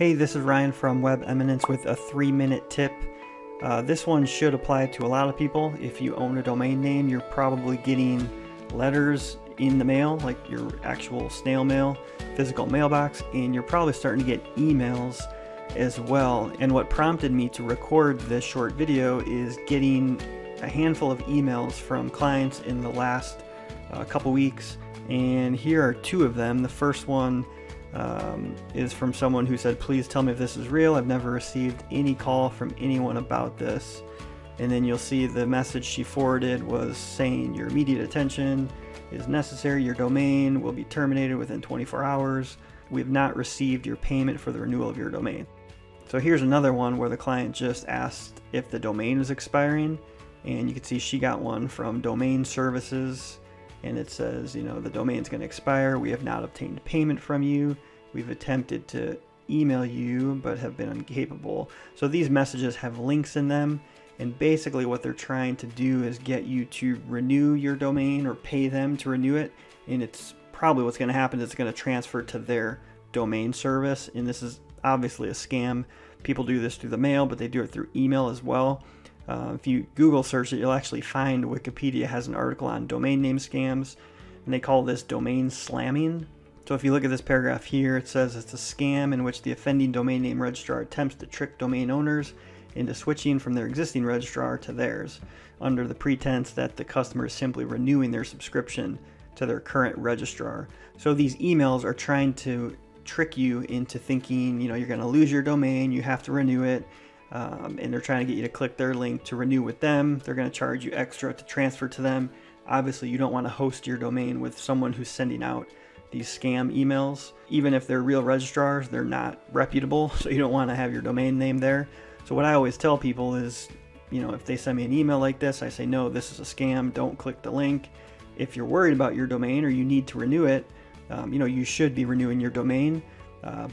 Hey, this is Ryan from Web Eminence with a 3-minute tip. This one should apply to a lot of people. If you own a domain name, you're probably getting letters in the mail, like your actual snail mail, physical mailbox, and you're probably starting to get emails as well. And what prompted me to record this short video is getting a handful of emails from clients in the last couple weeks, and here are two of them. The first one is from someone who said, "Please tell me if this is real. I've never received any call from anyone about this." And then you'll see the message she forwarded was saying, "Your immediate attention is necessary. Your domain will be terminated within 24 hours. We have not received your payment for the renewal of your domain." So here's another one where the client just asked if the domain is expiring, and you can see she got one from Domain Services. And it says, you know, the domain's going to expire. We have not obtained payment from you. We've attempted to email you, but have been incapable. So these messages have links in them. And basically what they're trying to do is get you to renew your domain or pay them to renew it. And it's probably what's going to happen is it's going to transfer to their domain service. And this is obviously a scam. People do this through the mail, but they do it through email as well. If you Google search it, you'll actually find Wikipedia has an article on domain name scams, and they call this domain slamming. So if you look at this paragraph here, it says it's a scam in which the offending domain name registrar attempts to trick domain owners into switching from their existing registrar to theirs, under the pretense that the customer is simply renewing their subscription to their current registrar. So these emails are trying to trick you into thinking, you know, you're going to lose your domain, you have to renew it. And they're trying to get you to click their link to renew with them. They're going to charge you extra to transfer to them. Obviously, you don't want to host your domain with someone who's sending out these scam emails. Even if they're real registrars, they're not reputable, so you don't want to have your domain name there. So what I always tell people is, you know, if they send me an email like this, I say, no, this is a scam. Don't click the link. If you're worried about your domain or you need to renew it, you know, you should be renewing your domain.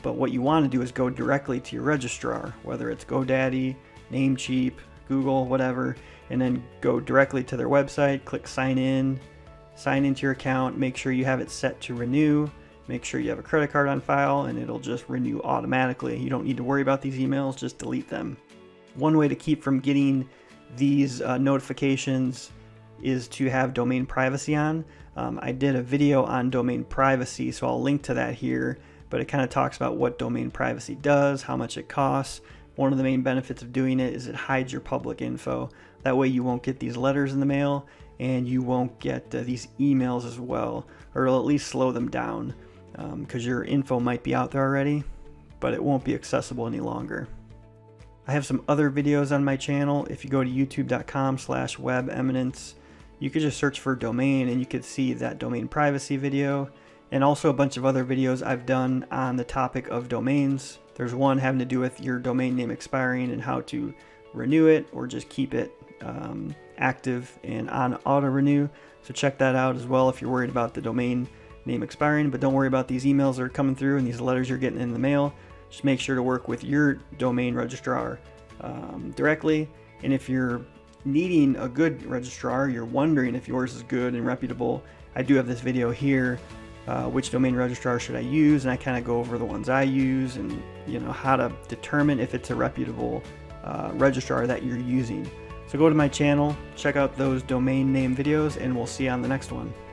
But what you want to do is go directly to your registrar, whether it's GoDaddy, Namecheap, Google, whatever, and then go directly to their website, click sign into your account, make sure you have it set to renew, make sure you have a credit card on file, and it'll just renew automatically. You don't need to worry about these emails, just delete them. One way to keep from getting these notifications is to have domain privacy on. I did a video on domain privacy, so I'll link to that here. But it kind of talks about what domain privacy does, how much it costs. One of the main benefits of doing it is it hides your public info. That way you won't get these letters in the mail, and you won't get these emails as well, or it'll at least slow them down because your info might be out there already, but it won't be accessible any longer. I have some other videos on my channel. If you go to youtube.com/webeminence, you could just search for domain and you could see that domain privacy video, and also a bunch of other videos I've done on the topic of domains. There's one having to do with your domain name expiring and how to renew it or just keep it active and on auto renew. So check that out as well if you're worried about the domain name expiring. But don't worry about these emails that are coming through and these letters you're getting in the mail. Just make sure to work with your domain registrar directly. And if you're needing a good registrar, you're wondering if yours is good and reputable, I do have this video here. Which domain registrar should I use? And I kind of go over the ones I use, and you know how to determine if it's a reputable registrar that you're using. So go to my channel, check out those domain name videos, and we'll see you on the next one.